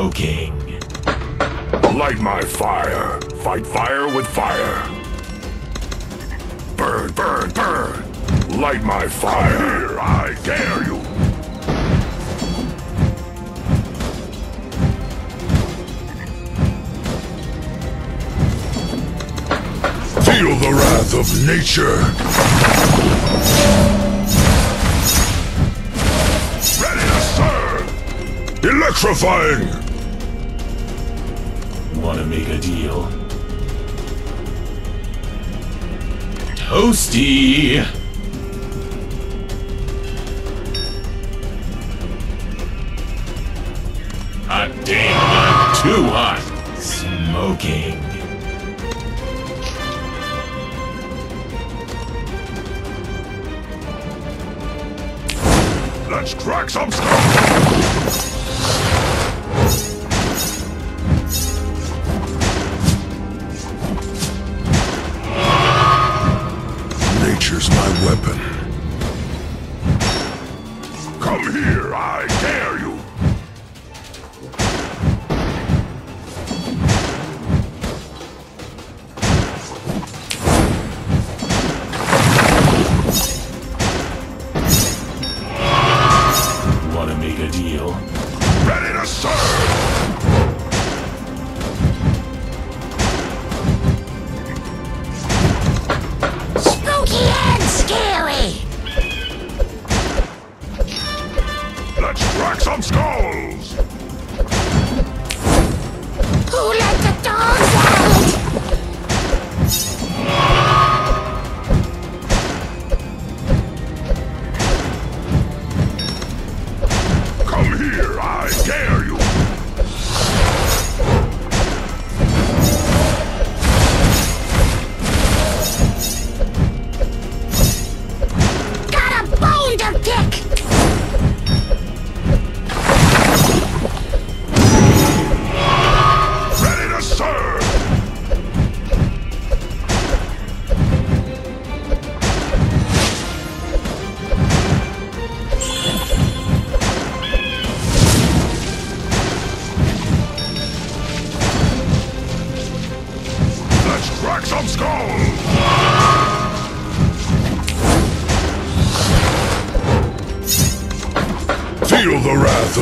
smoking. Light my fire. Fight fire with fire. Burn, burn, burn. Light my fire. Come here, I dare you. Feel the wrath of nature. Ready to serve. Electrifying. Wanna make a deal? Toasty. Hot damn, I'm too hot. Smoking. Let's crack some stuff! Nature's my weapon. Come here, I dare you!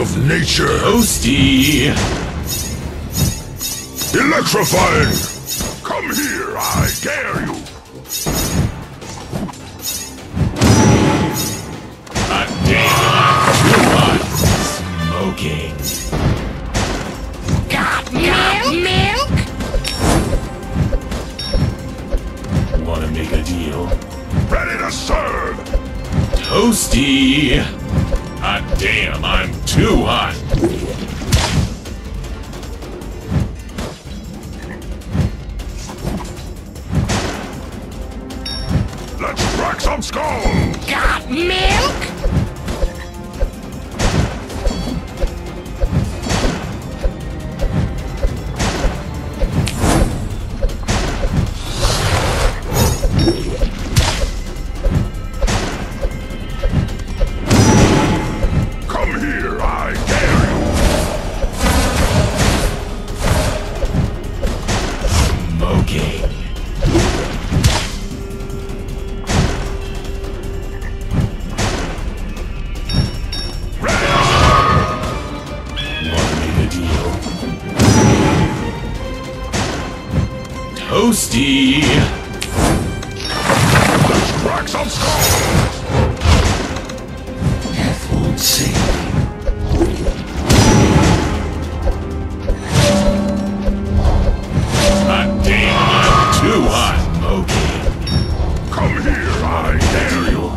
Of nature. Toasty. Electrifying. Come here, I dare you. Hot damn, smoking. Got milk? Wanna make a deal? Ready to serve. Toasty. Hot damn, I'm too hot! Let's crack some skulls! Got milk? Toasty! Let's crack some skulls! Death won't save me. Hot damn, I'm too hot! Smoking. Come here, I dare you!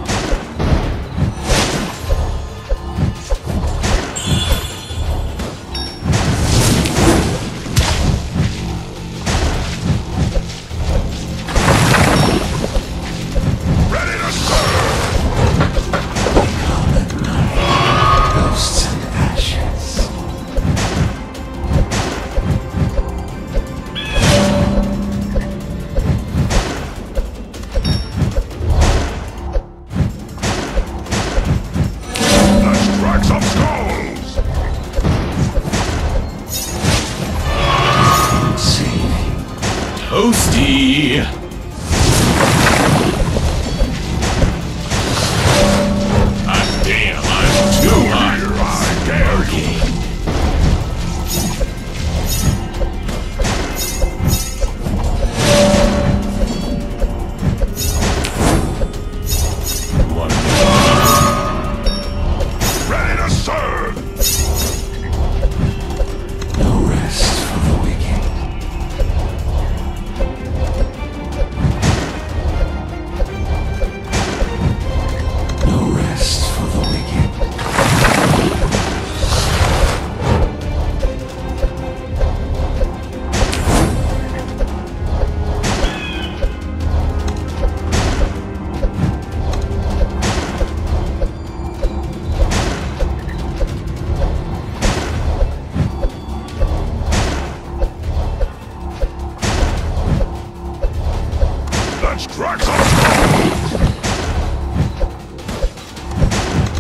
Let's go! see. Damn, I'm too under my barricade.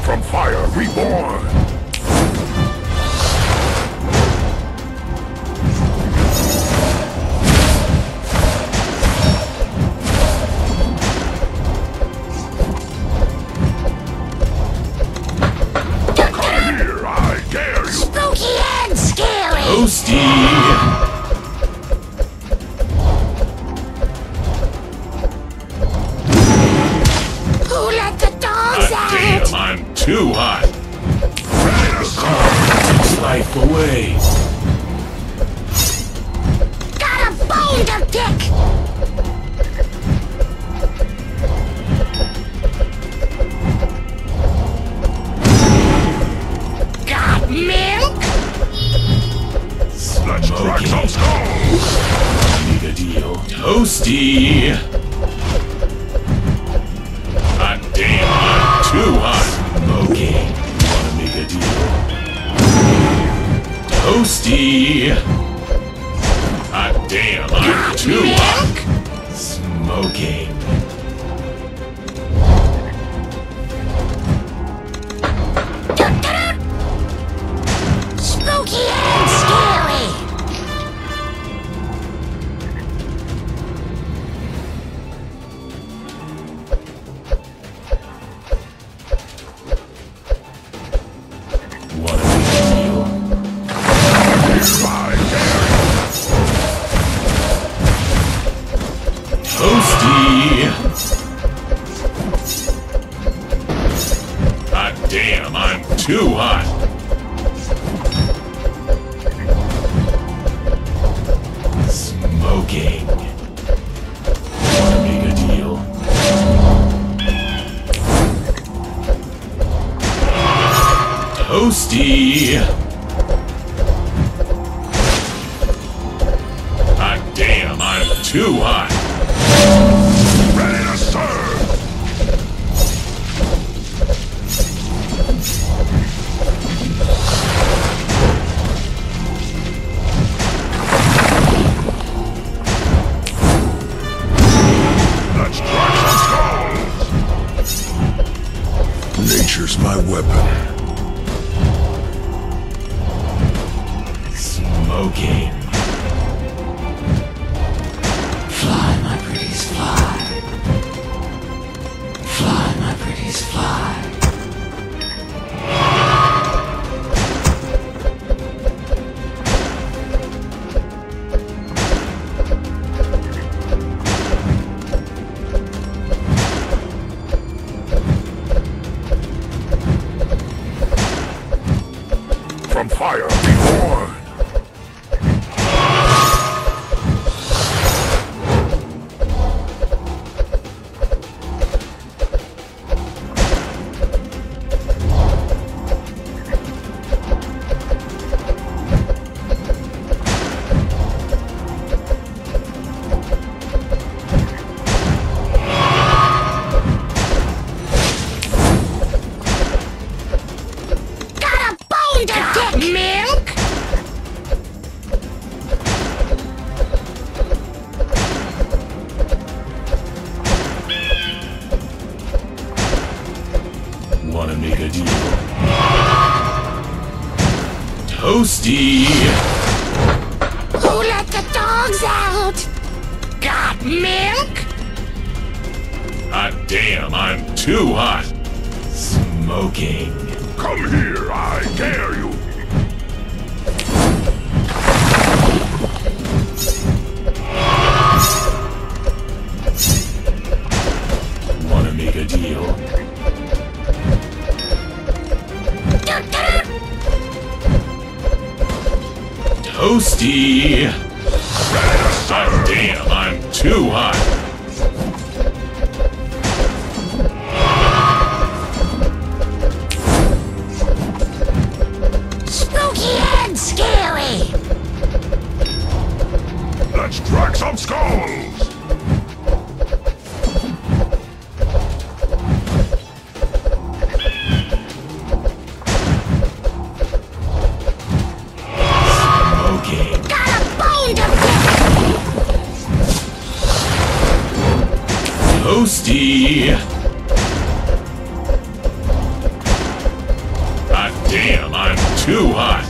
From fire reborn. Come here, I dare you. Spooky and scary. Toasty. Too hot. Takes life away. Got a bone to pick. Got milk. Let's crack some skulls. Need a deal, toasty. Hot damn, I'm too hot. Okay, wanna make a deal? Toasty! Hot damn, I'm too hot! Smoking. Spooky and damn, I'm too hot. Smoking. Wanna make a deal? Toasty. Hot damn, I'm too hot. Ready to serve. Nature's my weapon. Smoking. Fly, my pretties, fly. Fly, my pretties, fly. Fire reborn! Wanna make a deal? Toasty! Who let the dogs out? Got milk? Hot damn, I'm too hot. Smoking. Come here, I dare you. Wanna make a deal? Toasty! God damn, I'm too hot. Let's track some skulls! Smoking. Got a bone to pick! Toasty! God damn, I'm too hot!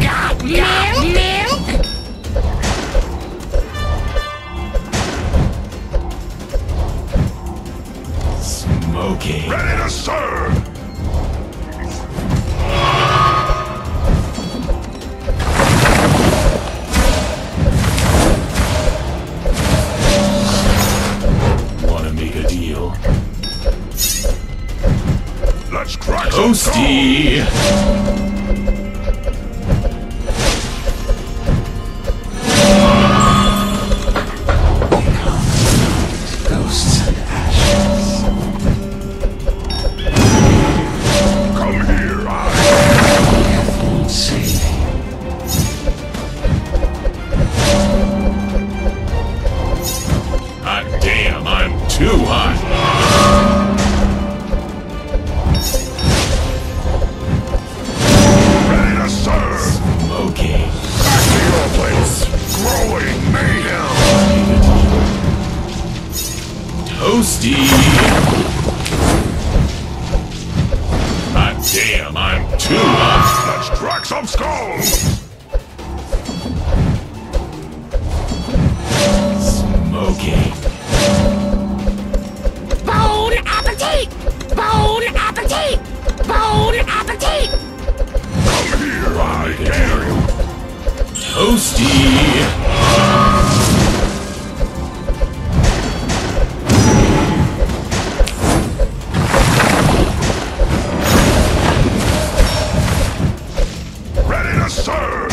Got milk? Smoking. Ready to serve! Wanna make a deal? Let's crack some skulls! Toasty! Too hot! Ready to serve! Smoking. Back to your place! Growing mayhem! Toasty! God damn, I'm too hot! Let's crack some skulls! Smoking. Toasty! Ready to serve!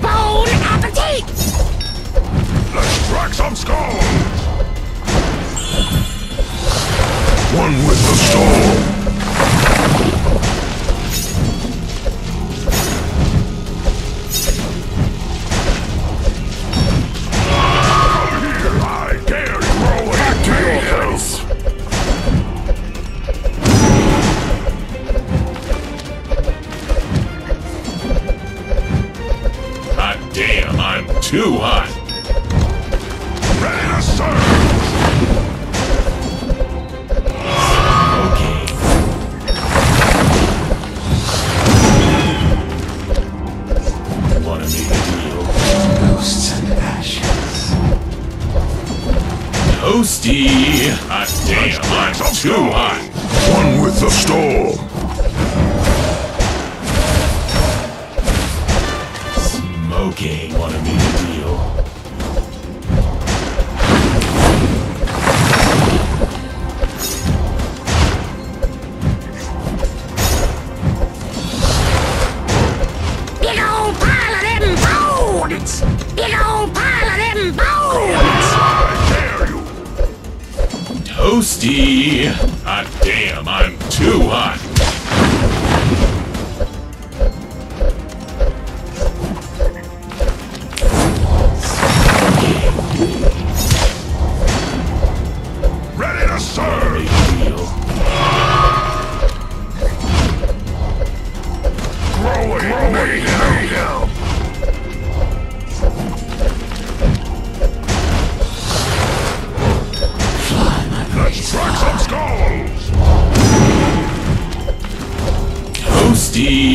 Bon appetit! Let's crack some skulls! One with the storm! Come here, I dare you! Roll back to your place! God damn, I'm too hot! Ready to serve! Toasty! Hot damn, I'm too hot! One with the storm! Smoking, wanna make a deal? Big old pile of them bones! Big old pile of them bones! Toasty! Hot damn, I'm too hot! Ready to serve! Growing mayhem! Let's track some skulls! Nasty.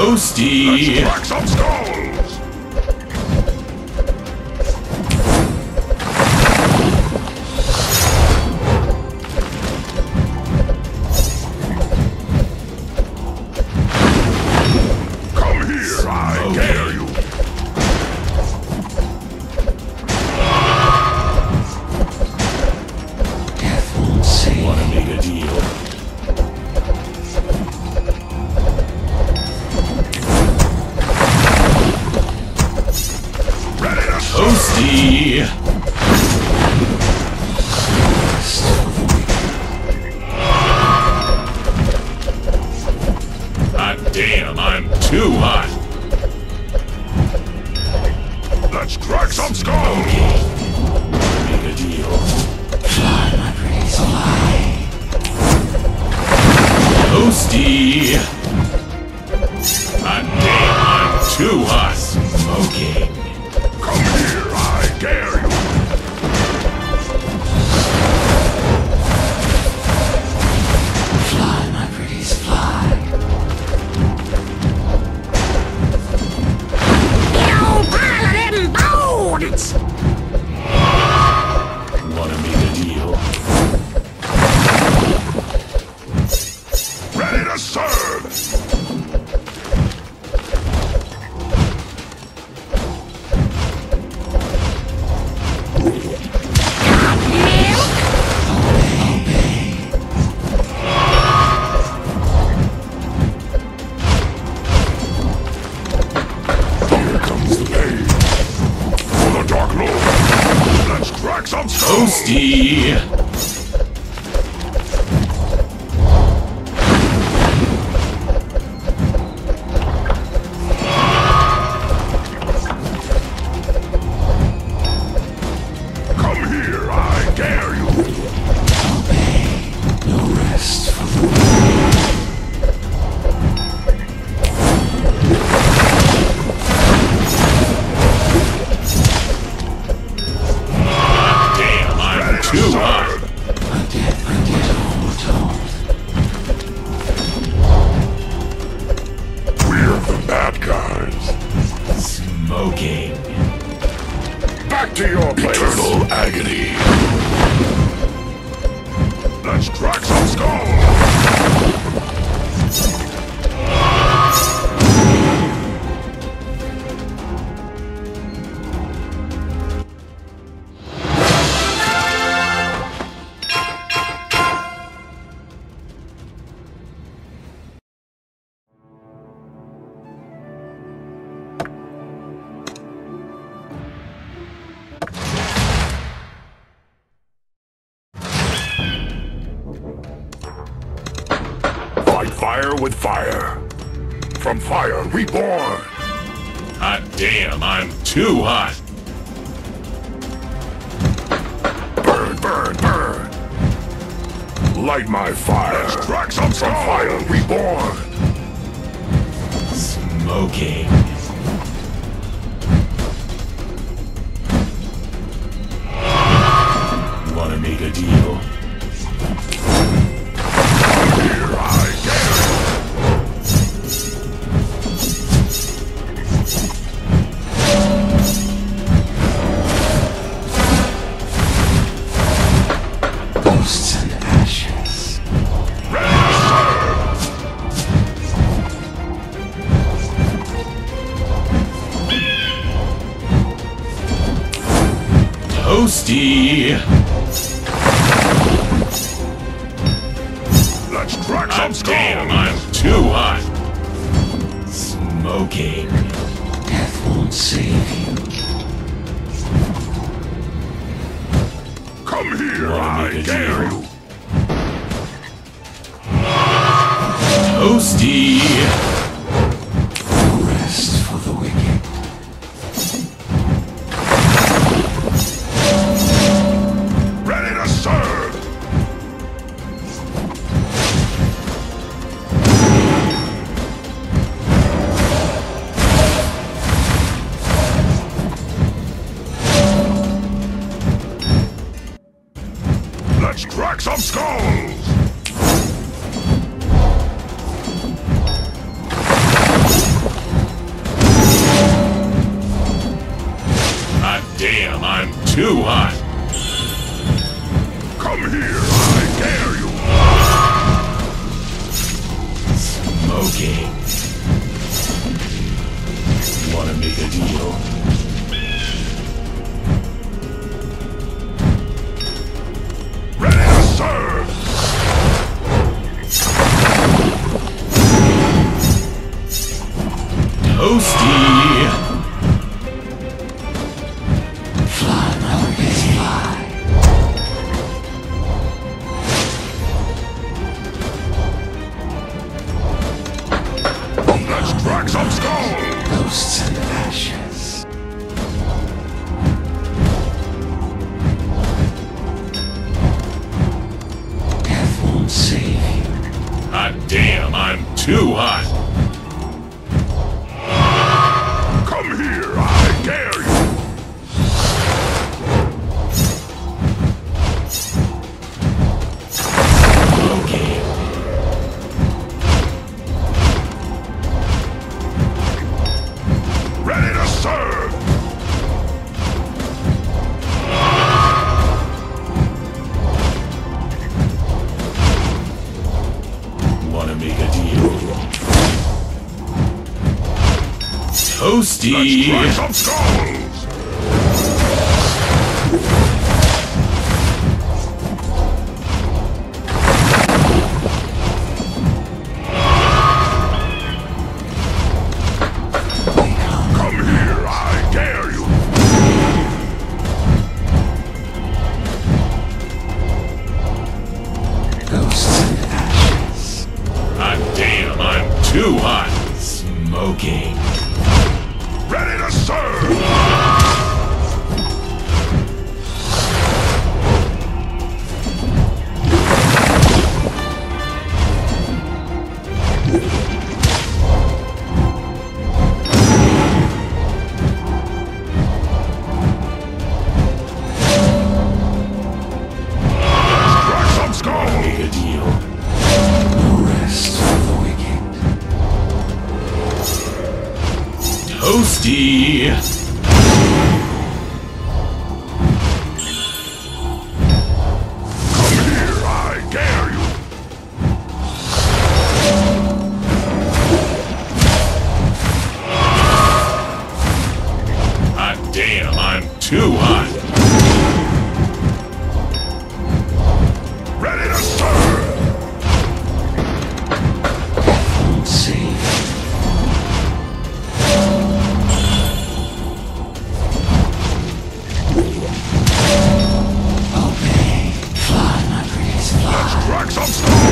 Hosty! Let's crack some skulls! Come here, I dare you! Careful, wanna make a deal? Hosty! God damn, I'm too hot! Let's crack some skulls! Okay. Make a deal. Fly, my pretty, fly! Hosty! God damn, I'm too hot! Smoking! Come here, I dare you! Fly, my pretties, fly! Get old pile of them bones! Wanna make a deal? Ready to serve! Hosty! Come here, I dare you! Obey! No rest for the smoking. Back to your place. Eternal agony. Let's crack some fire with fire. From fire reborn. Hot damn, I'm too hot. Burn, burn, burn. Light my fire. Let's crack some from fire reborn. Smoking. Wanna make a deal? Hosty! Let's crack some skulls! Damn, I'm too hot! Okay. Death won't save you. Come here, I dare you. Toasty. Rest for the wicked. Ready to serve. Let's crack some skulls. Damn, I'm too hot. Come here, I dare you. Smoking. Wanna make a deal? Ready to serve. Toasty. Ghosts and ashes. Death won't save you. Ah, damn, I'm too hot. Come here, I dare you. Okay. Toasty! Let's try some skulls! Come here, I dare you! Ghosts and ashes. Ah, damn, I'm too hot! Smoking. Ready to serve! Strike some skull! Make a deal. No rest. Toasty! Come here, I dare you! Ah, damn, I'm too hot! Ready to serve! Let's see. Toasty!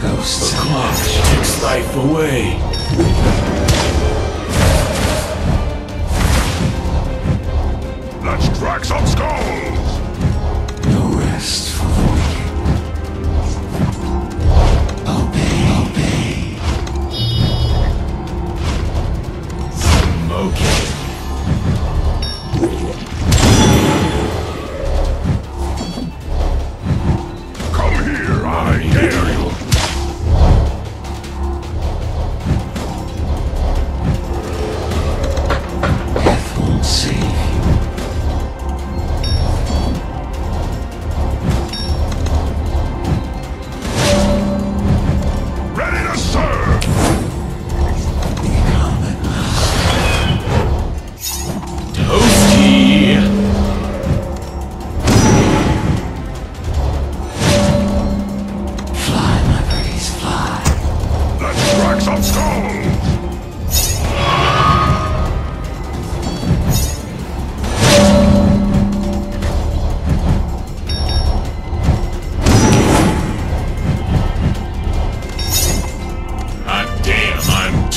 Ghosts. The clock takes life away. Let's crack some skulls! No rest for the wicked.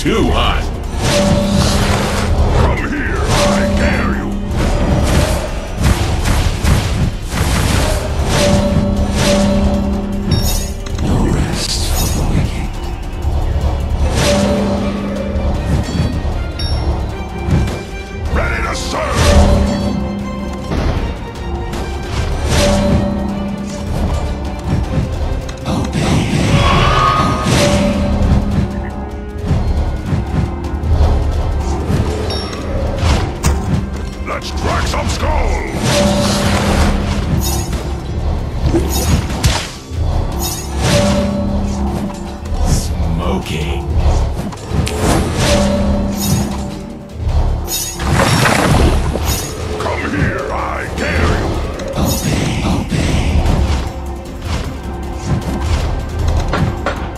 too hot. Come here, I dare you. No rest for the wicked. Ready to serve. Let's crack some skulls! Smoking. Come here, I dare you! Obey.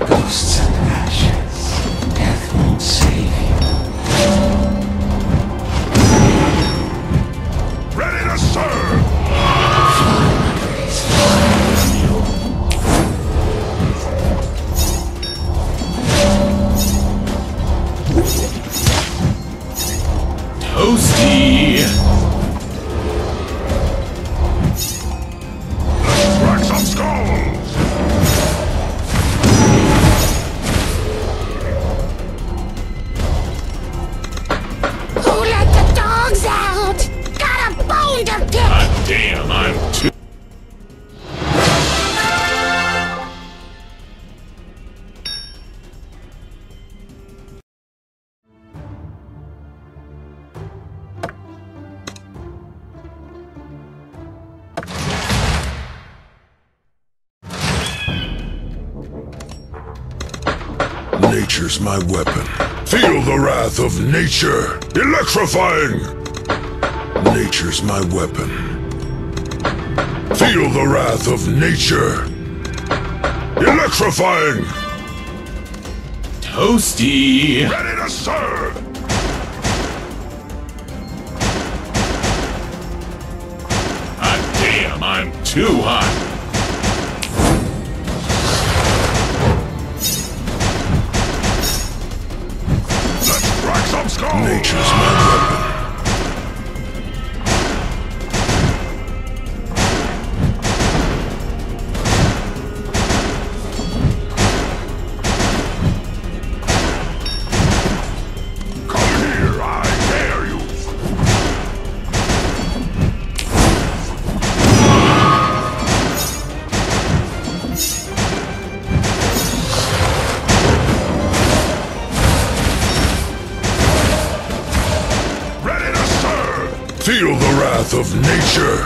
Ghosts and ashes. Death won't save you. Ready to serve! Toasty! Let's crack some skulls! Who let the dogs out? Got a bone to pick! God damn, I'm too... Nature's my weapon. Feel the wrath of nature! Electrifying! Nature's my weapon. Feel the wrath of nature! Electrifying! Toasty! Ready to serve! God damn, I'm too hot! Nature's my weapon. Come here, I dare you. Feel the wrath of nature!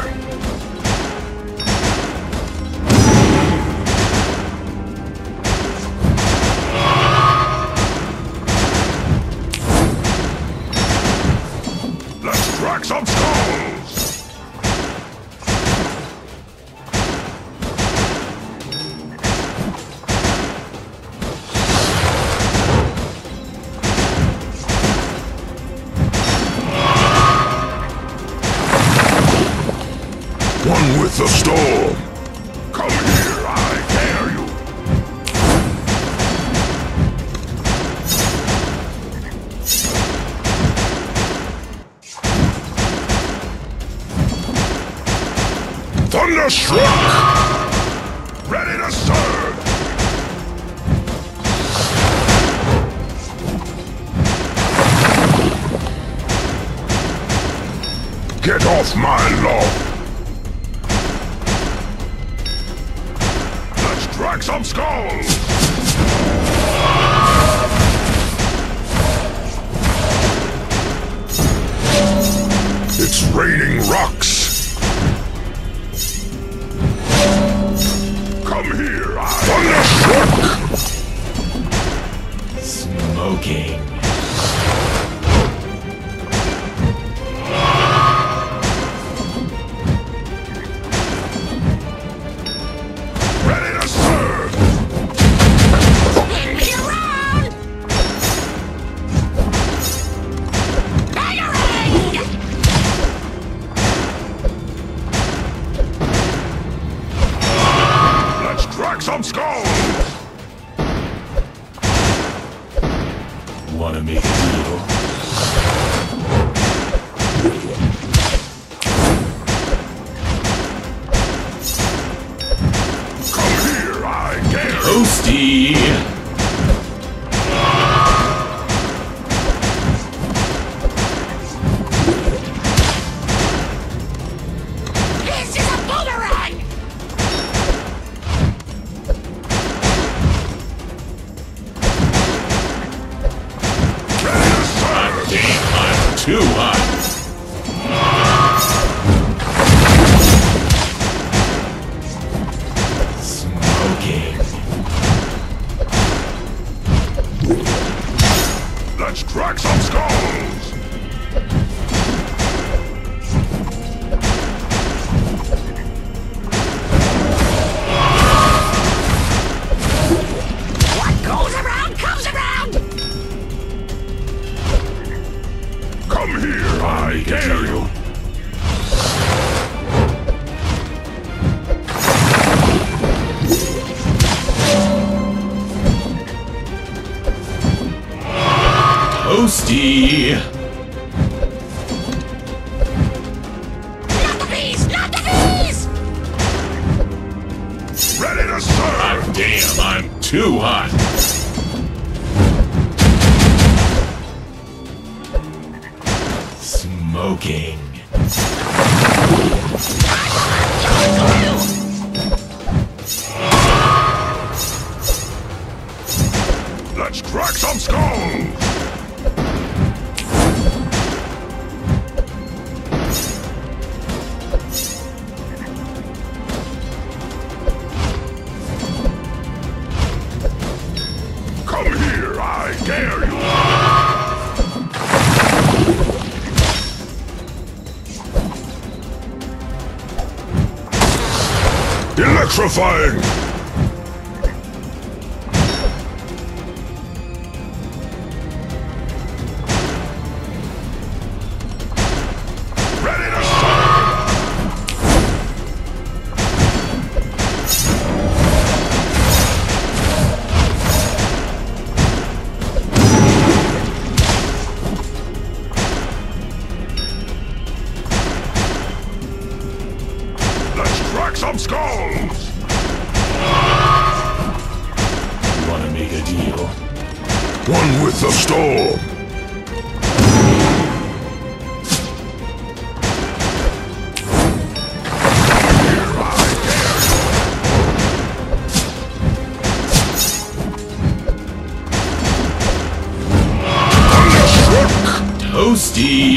Let's crack some skulls! One with the storm! Come here, I dare you! Thunderstruck! Ready to serve! Get off my lawn! Crack some skulls! It's raining rocks! Come here, I... Thunderstruck! Smoking. Wanna make it real? Toasty! This is a boomerang! I'm too hot! Crack some skulls! What goes around comes around! Come here, I dare you! Toasty! Not the bees! Not the bees! Ready to serve! I'm damn, I'm too hot! Smoking. Let's crack some skulls! Electrifying! Ready to start! Let's crack some skulls! Deal. One with the storm. Here I dare. Thunderstruck. Toasty.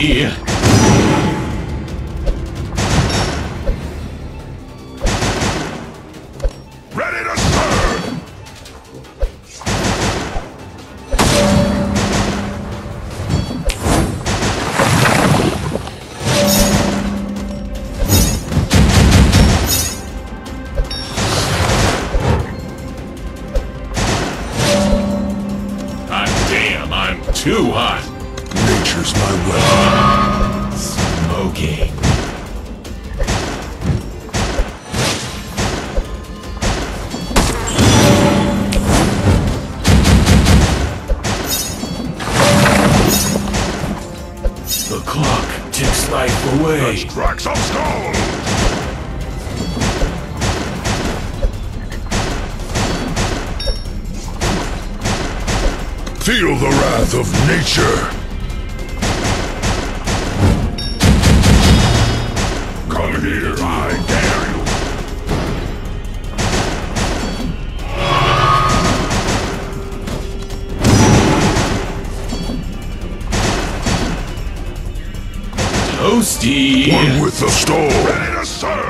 Too hot! Nature's my weapon. Smoking. The clock ticks life away. Let's crack some skulls! Feel the wrath of nature! Come here, I dare you! Toasty! One with the storm! Ready to serve!